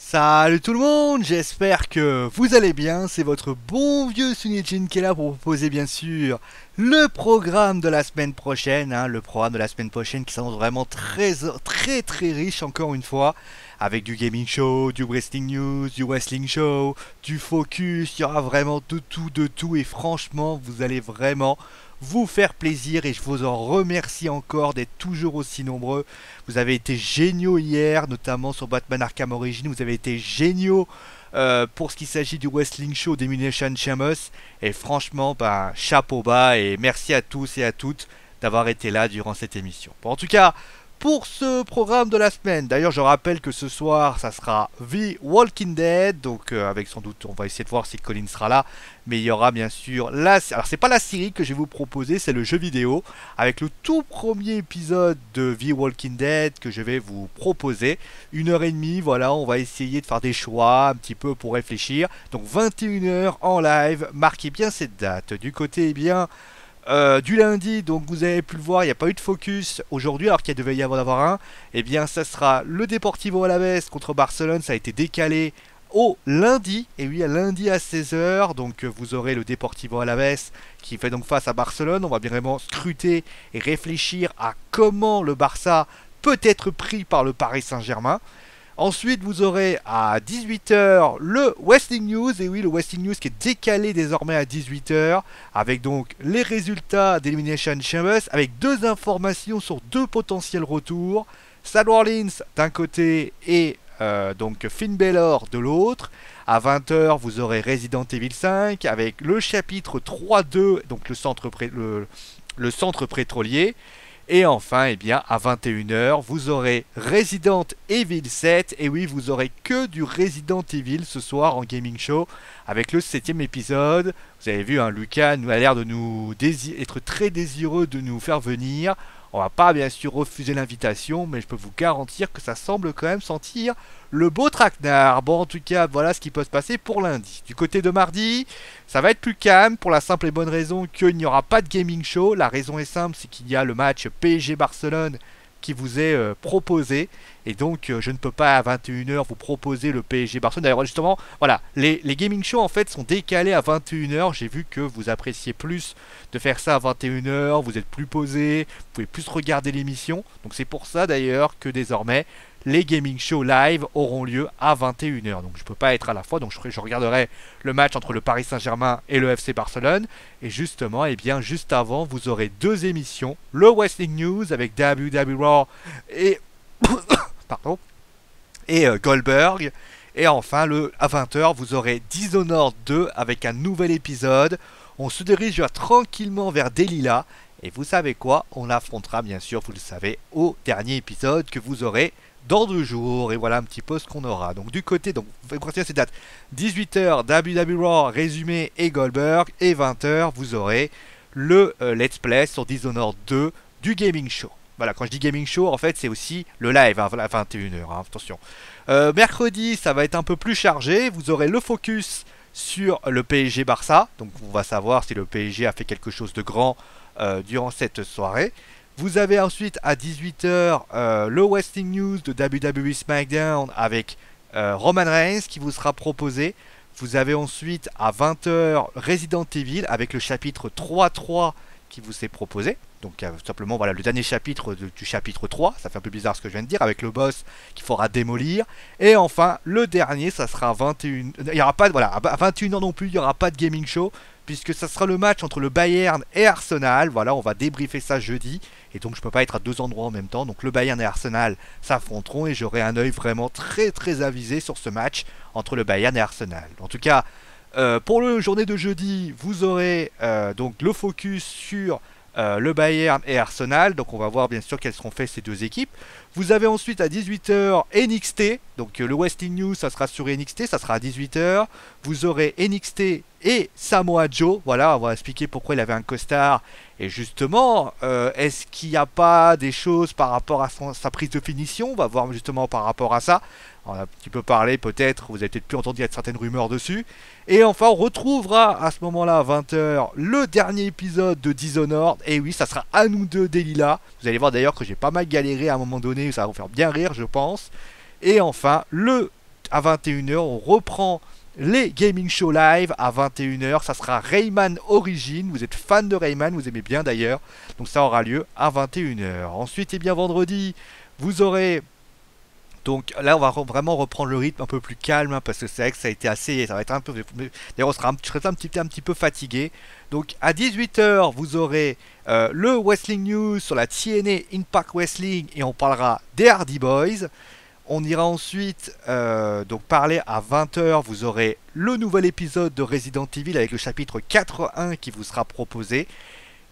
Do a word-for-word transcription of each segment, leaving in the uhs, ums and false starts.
Salut tout le monde, j'espère que vous allez bien, c'est votre bon vieux Sionidjin qui est là pour vous proposer bien sûr le programme de la semaine prochaine, hein, le programme de la semaine prochaine qui s'annonce vraiment très très très riche encore une fois, avec du gaming show, du wrestling news, du wrestling show, du focus, il y aura vraiment de tout de tout et franchement vous allez vraiment vous faire plaisir et je vous en remercie encore d'être toujours aussi nombreux. Vous avez été géniaux hier, notamment sur Batman Arkham Origins, vous avez été géniaux euh, pour ce qui s'agit du wrestling show d'Elimination Chamber et franchement, ben, chapeau bas et merci à tous et à toutes d'avoir été là durant cette émission. Bon, en tout cas, pour ce programme de la semaine, d'ailleurs je rappelle que ce soir ça sera The Walking Dead, donc euh, avec sans doute on va essayer de voir si Colin sera là, mais il y aura bien sûr la... Alors c'est pas la série que je vais vous proposer, c'est le jeu vidéo, avec le tout premier épisode de The Walking Dead que je vais vous proposer, une heure et demie, voilà, on va essayer de faire des choix un petit peu pour réfléchir, donc vingt et une heures en live, marquez bien cette date, du côté eh bien... Euh, du lundi, donc vous avez pu le voir, il n'y a pas eu de focus aujourd'hui, alors qu'il devait y en avoir un. Et eh bien, ça sera le Deportivo Alavès contre Barcelone, ça a été décalé au lundi. Et oui, à lundi à seize heures, donc vous aurez le Deportivo Alavès qui fait donc face à Barcelone. On va bien vraiment scruter et réfléchir à comment le Barça peut être pris par le Paris Saint-Germain. Ensuite, vous aurez à dix-huit heures le Wrestling News, et oui, le Wrestling News qui est décalé désormais à dix-huit heures, avec donc les résultats d'Elimination Chamber, avec deux informations sur deux potentiels retours, Sad Warlins d'un côté et euh, donc Finn Balor de l'autre. À vingt heures, vous aurez Resident Evil cinq, avec le chapitre trois deux, donc le centre, le, le centre pétrolier. Et enfin, eh bien, à vingt et une heures, vous aurez Resident Evil sept. Et oui, vous aurez que du Resident Evil ce soir en Gaming Show avec le septième épisode. Vous avez vu, hein, Lucas nous a l'air de nous être très désireux de nous faire venir. On va pas bien sûr refuser l'invitation, mais je peux vous garantir que ça semble quand même sentir le beau traquenard. Bon, en tout cas, voilà ce qui peut se passer pour lundi. Du côté de mardi, ça va être plus calme pour la simple et bonne raison qu'il n'y aura pas de gaming show. La raison est simple, c'est qu'il y a le match P S G Barcelone qui vous est euh, proposé. Et donc, euh, je ne peux pas à vingt et une heures vous proposer le P S G Barcelone. D'ailleurs, justement, voilà, les, les gaming shows, en fait, sont décalés à vingt et une heures. J'ai vu que vous appréciez plus de faire ça à vingt et une heures. Vous êtes plus posé, vous pouvez plus regarder l'émission. Donc, c'est pour ça, d'ailleurs, que désormais, les gaming shows live auront lieu à vingt et une heures. Donc, je ne peux pas être à la fois. Donc, je, je regarderai le match entre le Paris Saint-Germain et le F C Barcelone. Et justement, eh bien, juste avant, vous aurez deux émissions. Le Wrestling News avec W W E Raw et... Pardon. Et euh, Goldberg. Et enfin, le, à vingt heures, vous aurez Dishonored deux avec un nouvel épisode. On se dirige tranquillement vers Delilah. Et vous savez quoi? On affrontera, bien sûr, vous le savez, au dernier épisode que vous aurez dans deux jours, et voilà un petit peu ce qu'on aura. Donc du côté, donc continuez ces dates, dix-huit heures, W W E Raw, résumé et Goldberg, et vingt heures, vous aurez le euh, Let's Play sur Dishonored deux du Gaming Show. Voilà, quand je dis Gaming Show, en fait, c'est aussi le live, hein, à vingt et une heures, hein, attention. Euh, mercredi, ça va être un peu plus chargé, vous aurez le focus sur le P S G Barça, donc on va savoir si le P S G a fait quelque chose de grand euh, durant cette soirée. Vous avez ensuite à dix-huit heures euh, le Wrestling News de W W E SmackDown avec euh, Roman Reigns qui vous sera proposé. Vous avez ensuite à vingt heures Resident Evil avec le chapitre trois trois qui vous est proposé. Donc euh, tout simplement voilà le dernier chapitre de, du chapitre trois, ça fait un peu bizarre ce que je viens de dire, avec le boss qu'il faudra démolir. Et enfin le dernier, ça sera à vingt et une heures, il y aura pas de, voilà, à vingt et une heures non plus, il n'y aura pas de gaming show, puisque ça sera le match entre le Bayern et Arsenal. Voilà, on va débriefer ça jeudi. Et donc je peux pas être à deux endroits en même temps. Donc le Bayern et Arsenal s'affronteront. Et j'aurai un œil vraiment très très avisé sur ce match entre le Bayern et Arsenal. En tout cas, euh, pour le journée de jeudi, vous aurez euh, donc le focus sur euh, le Bayern et Arsenal. Donc on va voir bien sûr quelles seront faites ces deux équipes. Vous avez ensuite à dix-huit heures N X T. Donc euh, le Wrestling News, ça sera sur N X T. Ça sera à dix-huit heures. Vous aurez N X T et Samoa Joe, voilà, on va expliquer pourquoi il avait un costard. Et justement, euh, est-ce qu'il n'y a pas des choses par rapport à son, sa prise de finition? On va voir justement par rapport à ça. On a un petit peu parlé peut-être, vous avez peut-être pu entendre certaines rumeurs dessus. Et enfin, on retrouvera à ce moment-là, à vingt heures, le dernier épisode de Dishonored. Et oui, ça sera à nous deux Delilah. Vous allez voir d'ailleurs que j'ai pas mal galéré à un moment donné, ça va vous faire bien rire, je pense. Et enfin, le... à vingt et une heures, on reprend les Gaming Show Live à vingt et une heures. Ça sera Rayman Origins. Vous êtes fan de Rayman, vous aimez bien d'ailleurs. Donc ça aura lieu à vingt et une heures. Ensuite, eh bien vendredi, vous aurez... Donc là, on va re vraiment reprendre le rythme un peu plus calme, hein, parce que c'est vrai que ça a été assez... Ça va être un peu... D'ailleurs, on sera un, je serai un petit, un petit peu fatigué. Donc à dix-huit heures, vous aurez euh, le Wrestling News sur la T N A Impact Wrestling et on parlera des Hardy Boys. On ira ensuite euh, donc parler à vingt heures, vous aurez le nouvel épisode de Resident Evil avec le chapitre quatre-vingt-un qui vous sera proposé.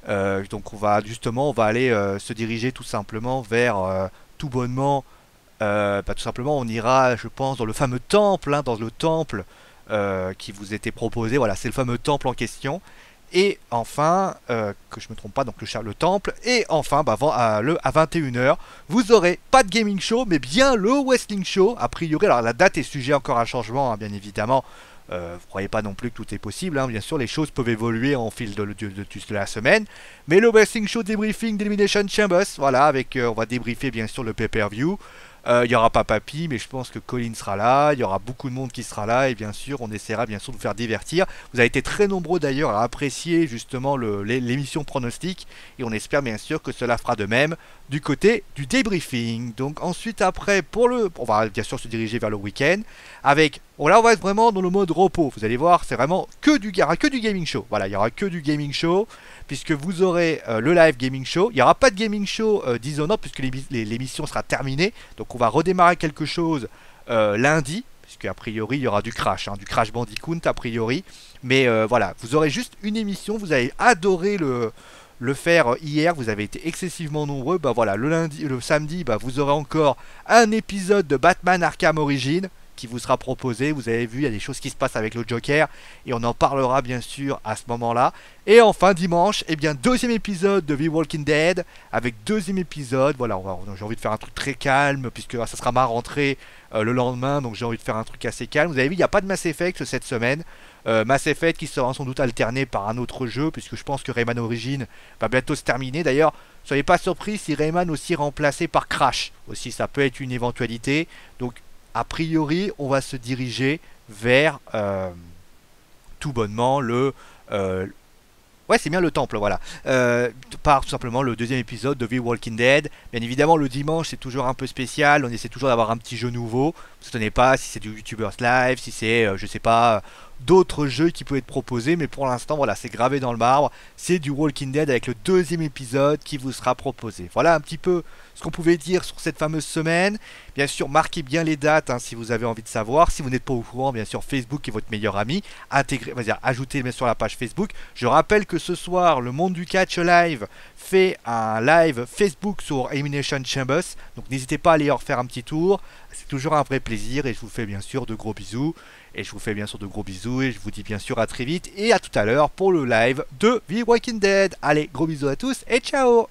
Euh, donc on va justement on va aller euh, se diriger tout simplement vers euh, tout bonnement, euh, bah, tout simplement on ira je pense dans le fameux temple, hein, dans le temple euh, qui vous était proposé, voilà c'est le fameux temple en question. Et enfin, euh, que je me trompe pas, donc le, le temple. Et enfin, bah, à, le, à vingt et une heures, vous aurez pas de gaming show, mais bien le wrestling show. A priori, alors la date est sujet encore à changement, hein, bien évidemment. Euh, vous ne croyez pas non plus que tout est possible, hein. Bien sûr, les choses peuvent évoluer en fil de, de, de, de la semaine. Mais le wrestling show débriefing d'Elimination Chamber, voilà, avec, euh, on va débriefer bien sûr le pay-per-view. Il euh, n'y aura pas Papy, mais je pense que Colin sera là, il y aura beaucoup de monde qui sera là, et bien sûr, on essaiera bien sûr de vous faire divertir. Vous avez été très nombreux d'ailleurs à apprécier justement l'émission pronostic, et on espère bien sûr que cela fera de même du côté du débriefing. Donc ensuite après, pour le, on va bien sûr se diriger vers le week-end, avec, oh là on va être vraiment dans le mode repos, vous allez voir, c'est vraiment que du, que du gaming show. Voilà, il n'y aura que du gaming show, puisque vous aurez euh, le live gaming show, il n'y aura pas de gaming show euh, Dishonored, puisque l'émission sera terminée, donc on va redémarrer quelque chose euh, lundi, puisque a priori il y aura du Crash, hein, du Crash Bandicoot a priori. Mais euh, voilà, vous aurez juste une émission, vous avez adoré le, le faire hier, vous avez été excessivement nombreux. Bah voilà, le, lundi, le samedi, bah, vous aurez encore un épisode de Batman Arkham Origins qui vous sera proposé. Vous avez vu, il y a des choses qui se passent avec le Joker, et on en parlera bien sûr à ce moment-là. Et enfin dimanche, eh bien deuxième épisode de The Walking Dead, avec deuxième épisode, voilà, j'ai envie de faire un truc très calme, puisque ça sera ma rentrée euh, le lendemain, donc j'ai envie de faire un truc assez calme. Vous avez vu, il n'y a pas de Mass Effect cette semaine, euh, Mass Effect qui sera sans doute alterné par un autre jeu, puisque je pense que Rayman Origins va bientôt se terminer. D'ailleurs, soyez pas surpris si Rayman aussi est remplacé par Crash, aussi ça peut être une éventualité. Donc a priori, on va se diriger vers euh, tout bonnement le... Euh, ouais, c'est bien le temple, voilà. Euh, par tout simplement le deuxième épisode de The Walking Dead. Bien évidemment, le dimanche, c'est toujours un peu spécial. On essaie toujours d'avoir un petit jeu nouveau. Vous ne savez pas si c'est du YouTuber's Live, si c'est, euh, je sais pas, d'autres jeux qui peuvent être proposés. Mais pour l'instant, voilà, c'est gravé dans le marbre. C'est du Walking Dead avec le deuxième épisode qui vous sera proposé. Voilà un petit peu ce qu'on pouvait dire sur cette fameuse semaine. Bien sûr, marquez bien les dates, hein, si vous avez envie de savoir. Si vous n'êtes pas au courant, bien sûr, Facebook est votre meilleur ami. Intégrez, dire, ajoutez-le sur la page Facebook. Je rappelle que ce soir, le Monde du Catch Live fait un live Facebook sur Elimination Chambers. Donc n'hésitez pas à aller leur faire un petit tour. C'est toujours un vrai plaisir et je vous fais bien sûr de gros bisous. Et je vous fais bien sûr de gros bisous et je vous dis bien sûr à très vite et à tout à l'heure pour le live de The Walking Dead. Allez, gros bisous à tous et ciao!